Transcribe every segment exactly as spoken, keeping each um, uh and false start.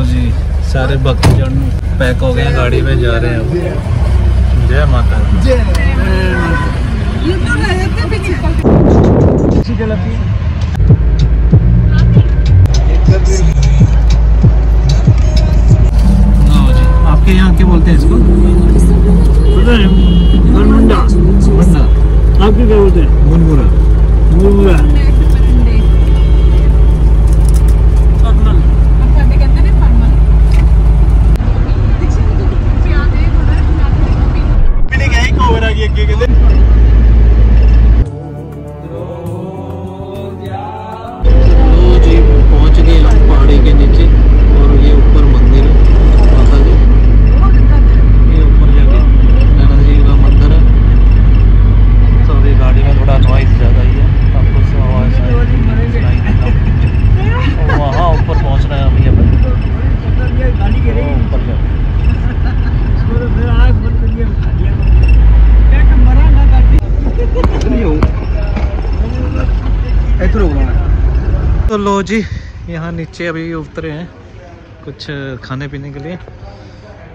लो जी, सारे भक्तजन पैक हो गए, गाड़ी में जा रहे हैं। जय माता दी। जय जी। आपके यहाँ क्या बोलते हैं इसको? मुंडा। मुंडा। आपके क्या बोलते हैं? मुरमुरा। मुरमुरा। तो लो जी, यहाँ नीचे अभी उतरे हैं कुछ खाने पीने के लिए,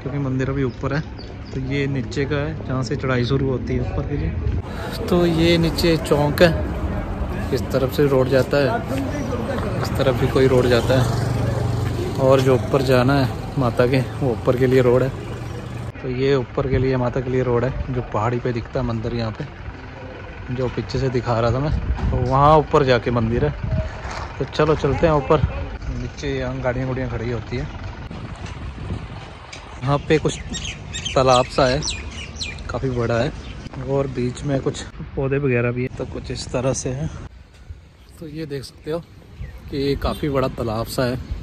क्योंकि मंदिर अभी ऊपर है। तो ये नीचे का है जहाँ से चढ़ाई शुरू होती है ऊपर के लिए। तो ये नीचे चौक है, इस तरफ से रोड जाता है, इस तरफ भी कोई रोड जाता है, और जो ऊपर जाना है माता के वो ऊपर के लिए रोड है। तो ये ऊपर के लिए माता के लिए रोड है, जो पहाड़ी पर दिखता है मंदिर, यहाँ पर जो पीछे से दिखा रहा था मैं, तो वहाँ ऊपर जाके मंदिर है। तो चलो चलते हैं ऊपर। नीचे यहाँ गाड़ियाँ गुड़ियाँ खड़ी होती है। यहाँ पे कुछ तालाब सा है, काफ़ी बड़ा है, और बीच में कुछ पौधे वगैरह भी है। तो कुछ इस तरह से है। तो ये देख सकते हो कि काफ़ी बड़ा तालाब सा है।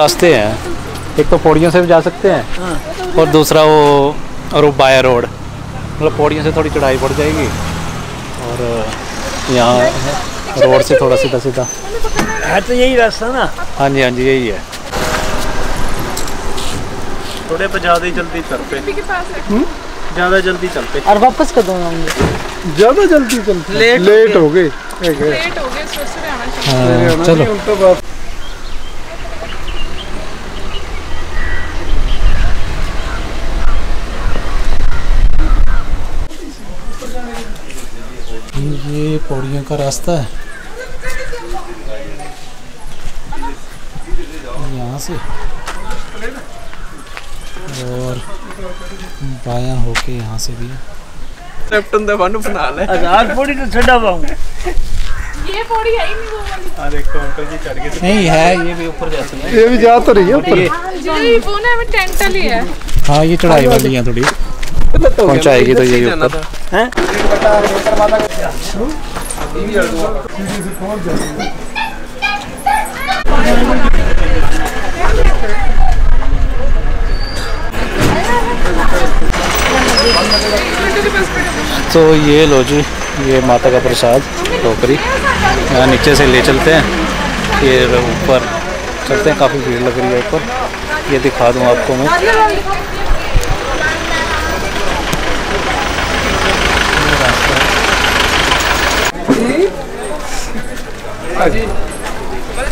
रास्ते हैं, एक तो पौड़ियों से भी जा सकते हैं, और दूसरा वो और वो बाय रोड, मतलब पौड़ियों से थोड़ी चढ़ाई पड़ जाएगी, और यहाँ रोड से थोड़ा सीधा सीधा है। तो यही रास्ता ना? हाँ जी, हाँ जी, यही है। थोड़े पर ज़्यादा ही जल्दी चलते, ज़्यादा जल्दी चलते, और वापस कर दूँगा ज़्यादा जल्दी चलते, लेट लेट हो गए, लेट हो गए। चलो ये पौड़ियों का रास्ता है, यहाँ से और बाया होके यहाँ से भी कैप्टन द वन फिलहाल है। हजार पौड़ी तो छड़ा पाऊँ, ये पौड़ी है ही नहीं वो वाली। हां देखो अंकल जी चढ़ गए। नहीं है, ये भी ऊपर जा सकते हैं, ये भी जा तो रही है ऊपर। ये वो ना हमें टेंट वाली है। हां ये चढ़ाई वाली है थोड़ी, पहुंचाएगी तो ये ऊपर हैं। तो ये लो जी, ये माता का प्रसाद टोकरी, यहाँ नीचे से ले चलते हैं, ये ऊपर चलते हैं। काफ़ी भीड़ लग रही है ऊपर, ये दिखा दूँ आपको मैं।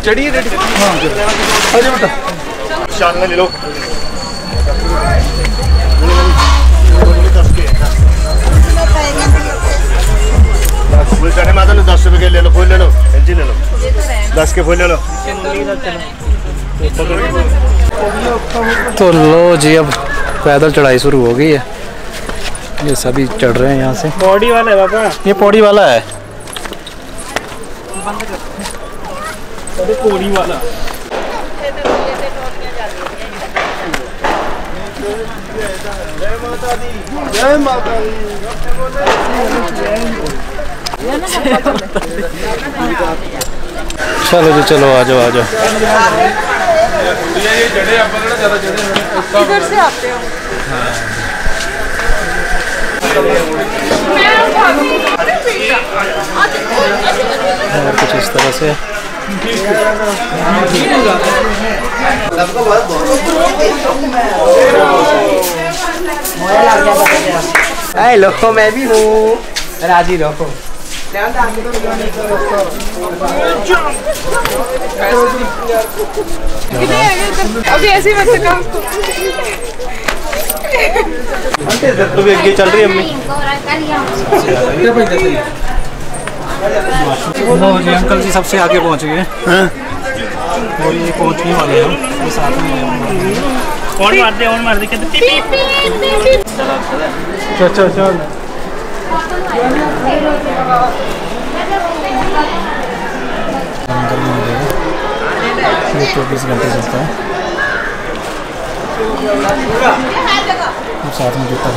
चढ़िए बेटा, शान में ले लो। फूल चढ़े माता लो, दस रुपये के ले लो, फूल ले लो, एलजी ले लो, दस के फूल ले लो। तो लो जी अब पैदल चढ़ाई शुरू हो गई है। ये सभी चढ़ रहे हैं यहाँ से। पौड़ी वाला है बाबा, ये पौड़ी वाला है। अरे पौड़ी वाला जय माता दी, जय माता दी। चलो जी चलो आ जाओ आ जाओ। इधर से आते हो। और कुछ इस तरह से लोगों मैं भी हूँ राजी लोगों। अभी ऐसे ही चल रही है अम्मी। अंकल जी सबसे आगे पहुँच गए और ये पहुँचने वाले हम साथ में। और मारते और मारते चल चल चल। चौबीस घंटे चलता है साथ में बनता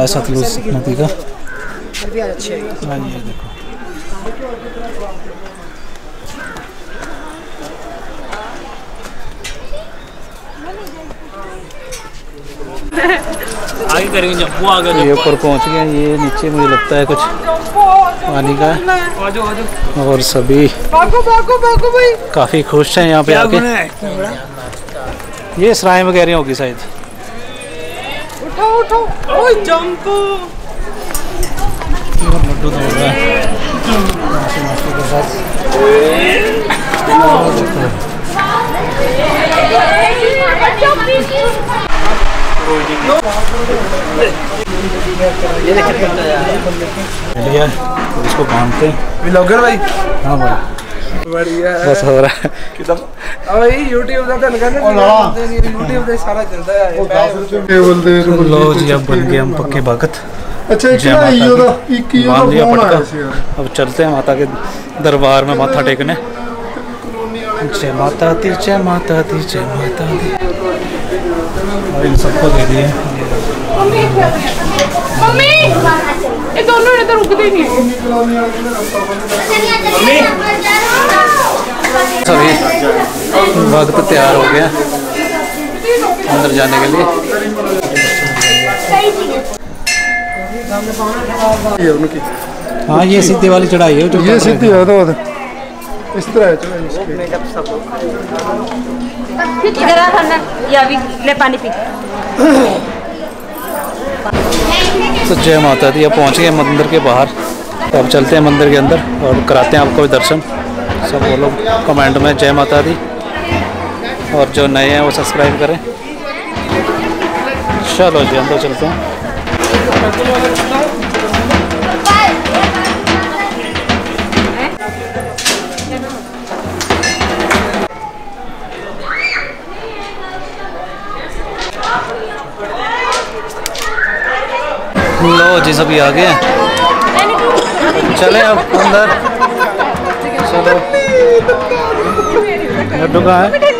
है सतलुज नदी का। देखो आगे करेंगे जब वो आगे ये ऊपर पहुंच गए। ये नीचे मुझे लगता है कुछ पानी का है और सभी काफ़ी खुश हैं यहाँ पे आके। ये सराय में कह रही होगी शायद। उठाओ उठाओ ओए जंप। लड्डू दौड़ रहा है मास्टर के साथ। ये इसको बांधते व्लॉगर भाई। हाँ भाई बढ़िया बस हो रहा है भाई। YouTube का YouTube पे सारा चलता है। लो जी अब बन गए हम पक्के भगत। अच्छा अब चलते हैं माता के दरबार में माथा टेकने। जय माता दी जय माता दी जय माता दी। और इन सबको दे दिए। मम्मी ये दोनों ने तो रुकते नहीं। सभी भक्त तैयार हो गया अंदर जाने के लिए। हाँ ये सीधी वाली चढ़ाई है। ये सीधी है तो इस तरह इधर आ खाना या अभी ले पानी पी। तो जय माता दी। अब पहुँच गए मंदिर के बाहर। तो अब चलते हैं मंदिर के अंदर और कराते हैं आपको भी दर्शन। सब वो लोग कमेंट में जय माता दी और जो नए हैं वो सब्सक्राइब करें। चलो जी अंदर चलते हैं। लो जी सभी आ गए हैं। चले अब अंदर। चलो लड्डू कहाँ है? लड्डू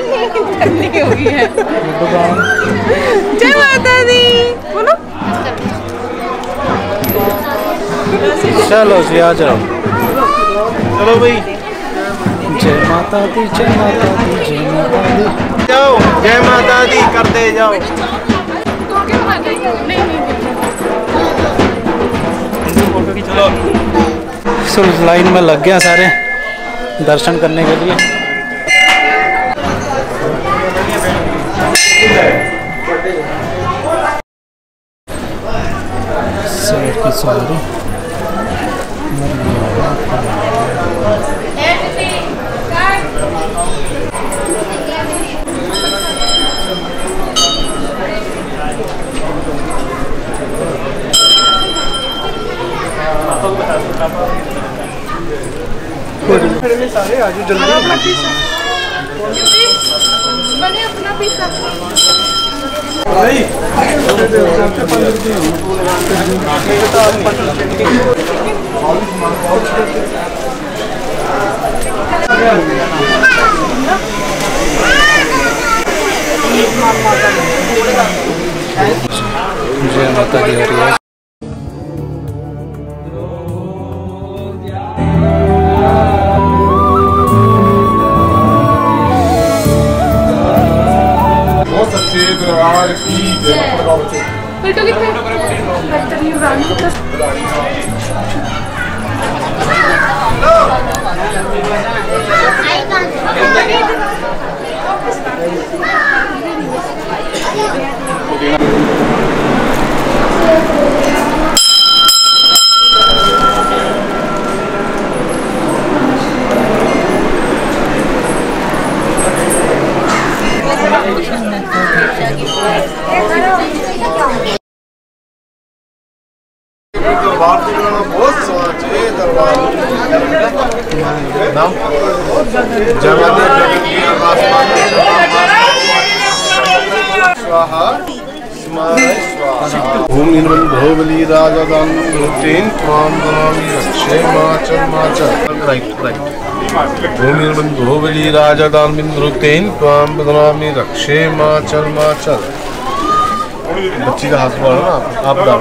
कहाँ है? जय माता दी बोलो। चलो जी आ जाओ। चलो भाई जय माता दी जय माता दी जय माता दी। जाओ जय माता दी करते जाओ। सो लाइन में लग गया सारे दर्शन करने के लिए। साइड की सारी सारे आज जल्दी मैंने अपना भी जय माता दी हो रही है। बेटो कितने बेटर नहीं रानी का भूमिर्बन्धोबली राजदानबिंद्रुतेन त्वाम बदनामी रक्षे माचल माचल। बच्ची का हाथ पकड़ो ना आप आप।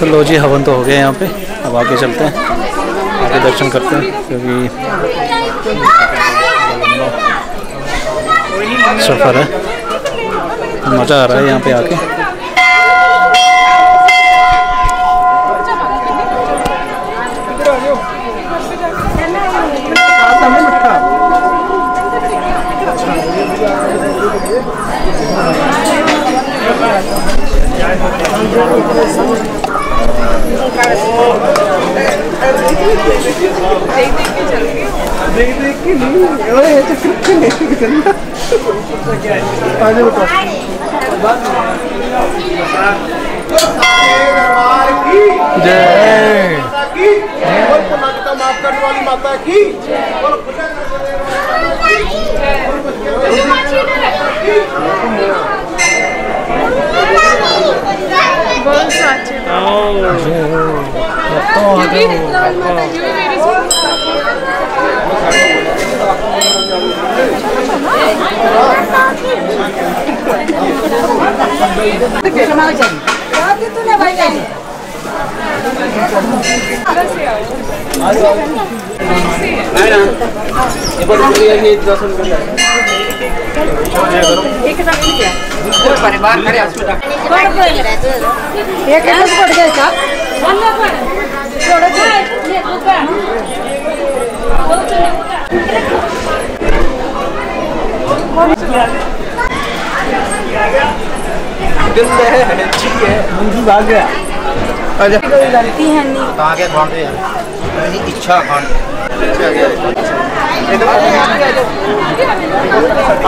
चलो जी हवन तो हो गया यहाँ पे, अब आगे चलते हैं, आगे दर्शन करते हैं क्योंकि सफ़र है, मज़ा आ रहा है यहाँ पे आके। इच्छा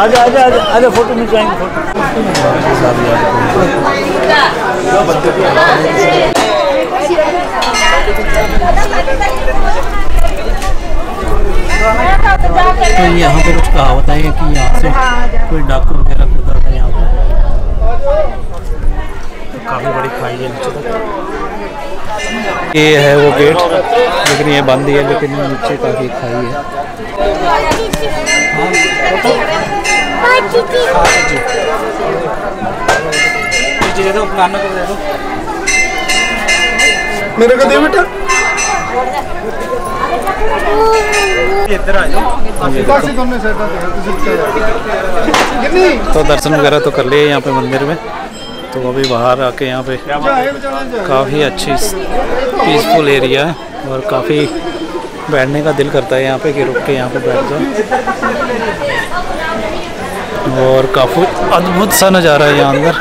आजा आजा आजा आजा फोटो खिंचवाएंगे फोटो। तो यहाँ पे कुछ कहावत है कि यहाँ से कोई डाकू वगैरह गुजरता है यहाँ पे, काफ़ी बड़ी खाई है नीचे तक। ये है वो गेट, लेकिन ये बंद है, लेकिन नीचे काफ़ी खाई है। मेरे को दे बेटा, तो दर्शन वगैरह तो कर लिए यहाँ पे मंदिर में, तो अभी बाहर आके यहाँ पे काफ़ी अच्छी पीसफुल एरिया है और काफ़ी बैठने का दिल करता है यहाँ पे कि रुक के यहाँ पे बैठ जाओ, और काफ़ी अद्भुत सा नज़ारा है यहाँ अंदर,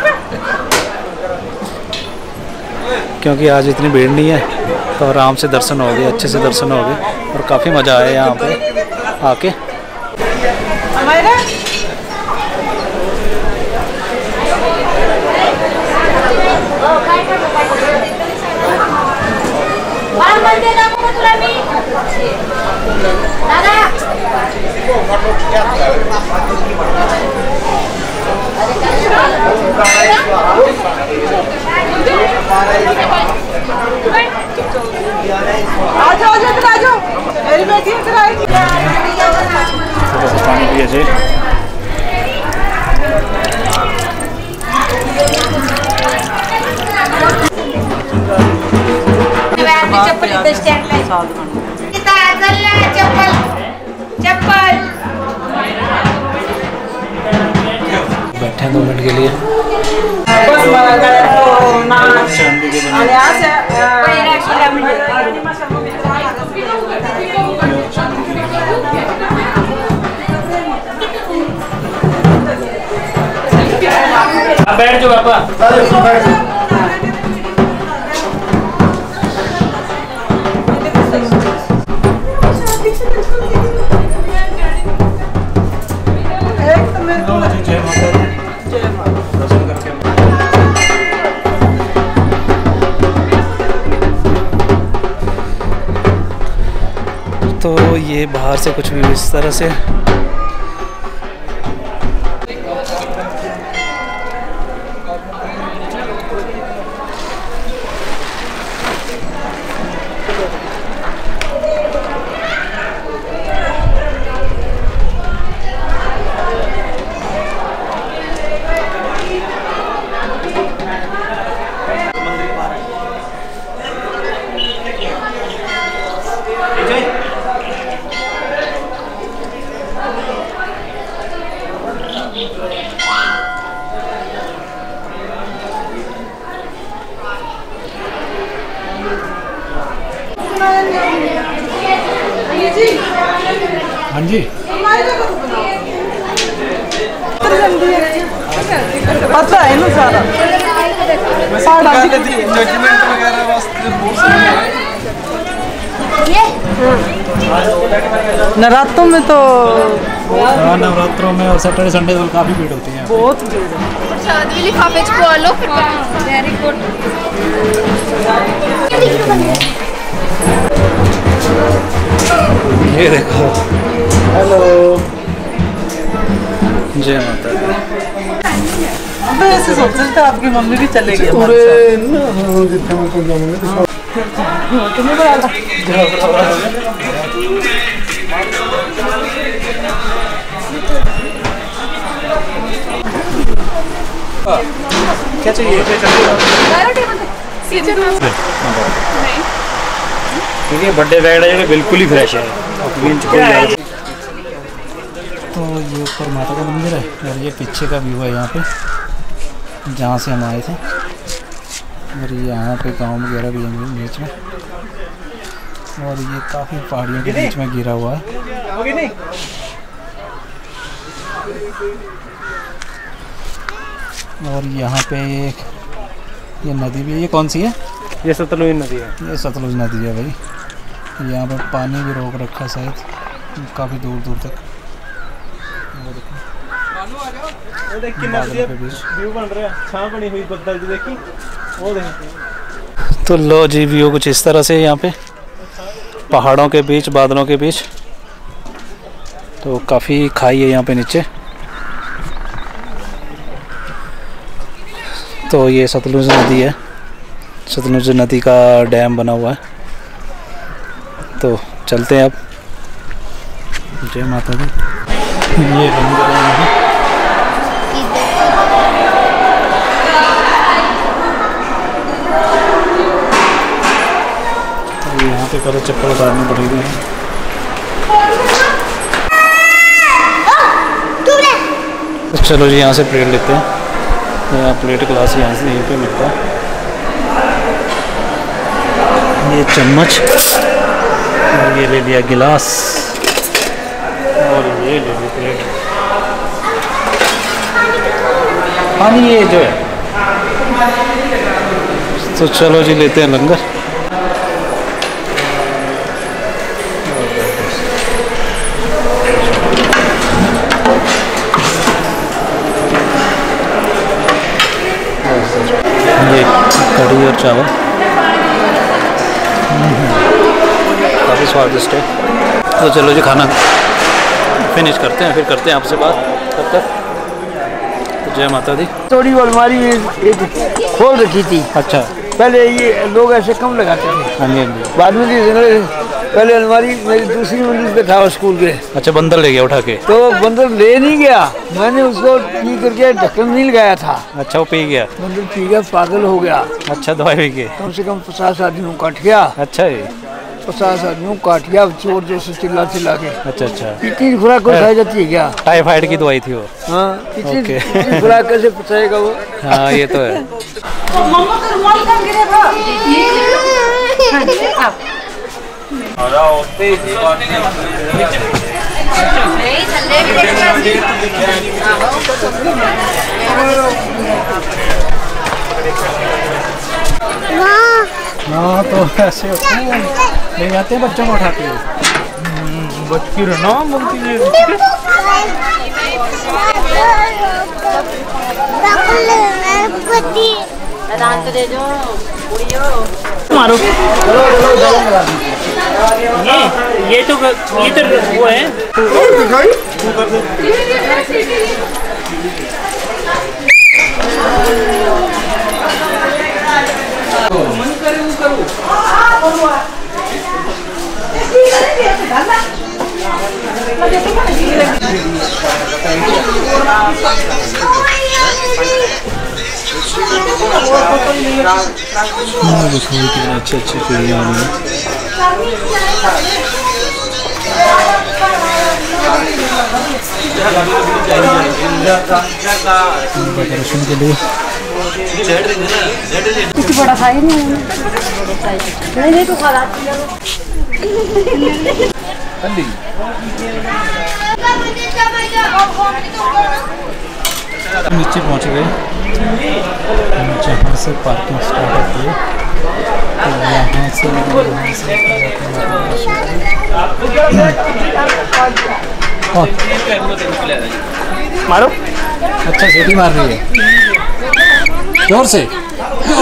क्योंकि आज इतनी भीड़ नहीं है तो आराम से दर्शन हो गए, अच्छे से दर्शन हो गए और काफ़ी मज़ा आया यहाँ पे आके। बैठे दो मिनट के लिए बैठ जाओ पापा। तो ये बाहर से कुछ भी इस तरह से हाँ जी पता है ना सारा सारा जजमेंट वगैरह वास्ते नवरात्रों में तो नवरात्रों में और सैटरडे संडे को काफी भीड़ होती है, बहुत भीड़ है। शादी लिफाफे को लो फिर वेरी गुड। ये देखो, हेलो जय माता। अबे ऐसे सोचते थे आपकी मम्मी भी चलेगी। अरे ना जितना मैं कह रहा हूँ तुम्हें बड़ा क्या चाहिए? नहीं क्योंकि बर्थडे बैग है बिल्कुल ही फ्रेश है। तो ये ऊपर माता का मंदिर है और ये पीछे का व्यू है यहाँ पे जहाँ से हम आए थे, और ये यहाँ पे गांव वगैरह भी है बीच में, और ये काफ़ी पहाड़ियों के बीच में घिरा हुआ है। और यहाँ पे एक ये नदी भी है। ये कौन सी है? ये सतलुज नदी है। ये सतलुज नदी है भाई। यहाँ पर पानी भी रोक रखा शायद काफ़ी दूर दूर तक। वो देखो तो लो जी व्यू कुछ इस तरह से यहाँ पे पहाड़ों के बीच बादलों के बीच। तो काफ़ी खाई है यहाँ पे नीचे। तो ये सतलुज नदी है। सतलुज नदी का डैम बना हुआ है। तो चलते हैं अब। जय माता दी। ये तो यहाँ पे पहले चप्पल उतारनी पड़ेगी। तो चलो जी यहाँ से प्लेट लेते हैं। यहाँ प्लेट ग्लास यहाँ से यहीं पे मिलता है। ये चम्मच और ये ले लिया गिलास और ये ले लिया प्लेट। पानी ये जो है। तो चलो जी लेते हैं लंगर। अच्छा है, काफ़ी स्वादिष्ट है। तो चलो जी खाना फिनिश करते हैं, फिर करते हैं आपसे बात। तब तक जय माता दी। थोड़ी अलमारी खोल रखी थी। अच्छा, पहले ये लोग ऐसे कम लगाते थे। हाँ जी, बाद में पहले अलमारी मेरी दूसरी मंजिल पे था स्कूल के। अच्छा, बंदर ले गया उठा के? तो बंदर ले नहीं गया, मैंने उसको पी करके ढक्कन नहीं लगाया था। अच्छा, वो पी गया? बंदर पी गया, पागल हो गया। अच्छा, दवाई भी गई? कम से कम पचास आदमियों काट गया। अच्छा, पचास आदमियों काट गया चोर जैसे चिल्ला चिल्ला के। अच्छा अच्छा, इतनी खुराक खाई जाती है क्या? टाइफाइड की दवाई थी वो। हाँ, इतनी खुराक कैसे पचाएगा वो? हाँ, ये तो है। हाँ, तो ऐसे ले जाते हैं बच्चों को उठा के। बच्ची रो ना बनती है। मारो ये ये तो ये तो वो है। कितनी अच्छी अच्छी चीजें हैं। डेकोरेशन के लिए बड़ा साइज नहीं है, नहीं तो खराब नीचे पहुँच गए। जहाँ से पार्किंग स्टार्ट होती है यहाँ से मारो। अच्छा, सीटी मार रही है जोर से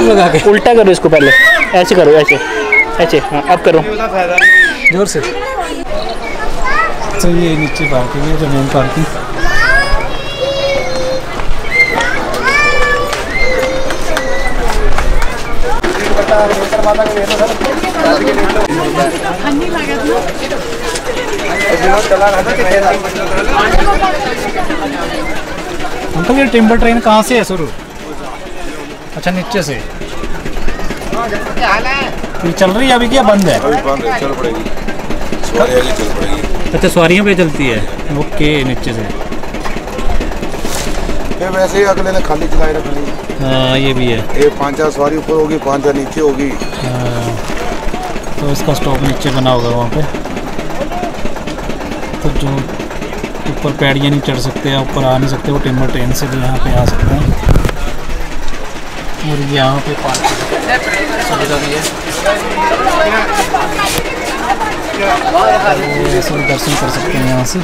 लगा के। उल्टा करो इसको, पहले ऐसे करो, ऐसे ऐसे। हाँ, अब करो जोर से। तो ये नीचे पार्किंग है, जो मेन पार्किंग। अंकल, ये टिम्बर ट्रेन कहाँ से है शुरू? अच्छा, नीचे से ये चल रही है अभी, क्या बंद है? चल पड़ेगी। अच्छा, सवारियों पे चलती है। ओके, नीचे से वैसे ही अगले ने खाली चलाई रख ली। हाँ, ये भी है। एक पाँचा सवारी ऊपर होगी, पाँचा नीचे होगी। तो इसका स्टॉप नीचे बना होगा वहाँ पे। तो जो ऊपर पैड़ियाँ नहीं चढ़ सकते या ऊपर आ नहीं सकते, वो टिम्बर ट्रेन से भी यहाँ पे आ सकते हैं। और यहाँ पे पार्किंग सुविधा दर्शन कर सकते हैं यहाँ से।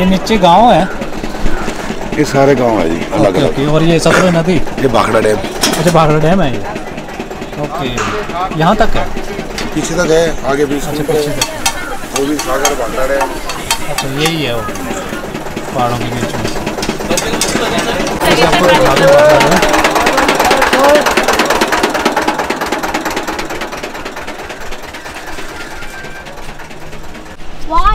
ये नीचे गांव है, ये सारे गांव है जी अलग अलग। और ये सतलुज नदी, ये भाखड़ा डैम। अच्छा, भाखड़ा डैम है ये। ओके, यहाँ तक है, पीछे तक है, आगे भी। अच्छा, पीछे तक वो भी सागर भाखड़ा डैम। अच्छा, यही है वो पहाड़ों के बीच में।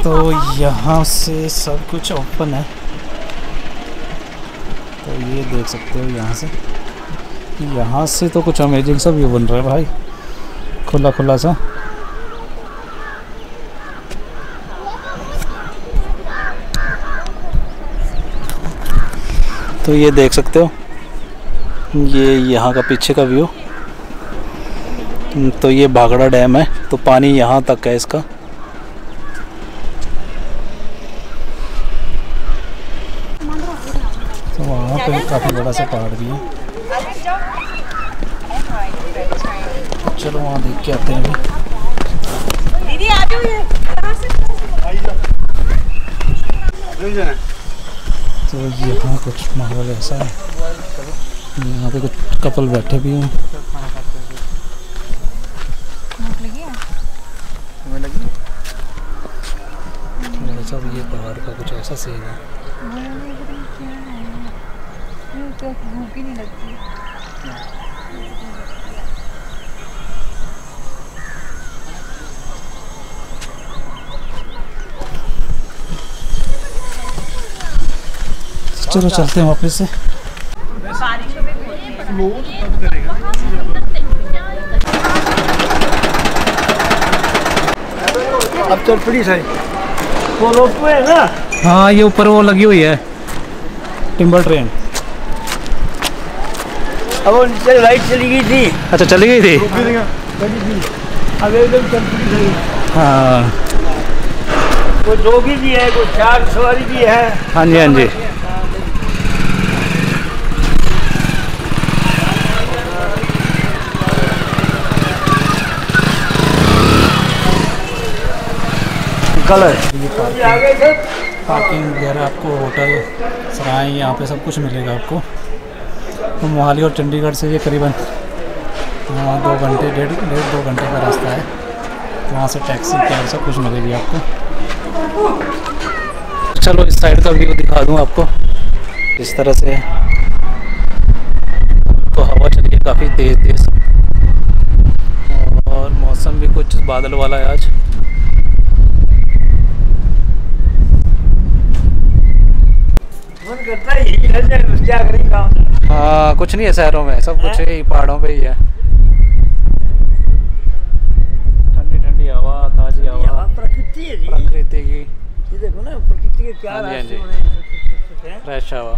तो यहाँ से सब कुछ ओपन है, तो ये देख सकते हो यहाँ से। यहाँ से तो कुछ अमेजिंग सा व्यू बन रहा है भाई, खुला खुला सा। तो ये देख सकते हो, ये यहाँ का पीछे का व्यू। तो ये भाखड़ा डैम है, तो पानी यहाँ तक है इसका। काफ़ी बड़ा सा पहाड़ भी है। चलो वहाँ देख के आते हैं। तो यहाँ कुछ माहौल ऐसा है, यहाँ पे कुछ कपल बैठे भी हैं। ये पहाड़ का कुछ ऐसा सीन है, भूख ही नहीं लगती। चलो चलते हैं वापस से। अब चल पड़ी सारी वो रोप वे है ना। हाँ, ये ऊपर वो लगी हुई है टिम्बर ट्रेन। अब वो नीचे लाइट चली गई थी। अच्छा, चली गई थी। अब एकदम चल पड़ी सारी। हाँ, वो जोगी भी है, वो चार सवारी भी है। हाँ जी, हाँ जी। कलर ये पार्किंग पार्किंग वगैरह, आपको होटल सराय यहाँ पे सब कुछ मिलेगा आपको। तो मोहाली और चंडीगढ़ से ये करीबन दो घंटे डेढ़ डेढ़ दो घंटे का रास्ता है। वहाँ से टैक्सी कैब सब कुछ मिलेगी आपको। चलो इस साइड का व्यू दिखा दूँ आपको। इस तरह से तो हवा चल रही है काफ़ी तेज़ तेज़, और मौसम भी कुछ बादल वाला है आज। करता ही क्या करेगा। हाँ, कुछ नहीं है शहरों में, सब कुछ ही पहाड़ों पे ही है। ठंडी ठंडी हवा, ताजी हवा, प्रकृति है जी, प्रकृति की। ये देखो ना प्रकृति के क्या रास्ते हैं, फ्रेश हवा।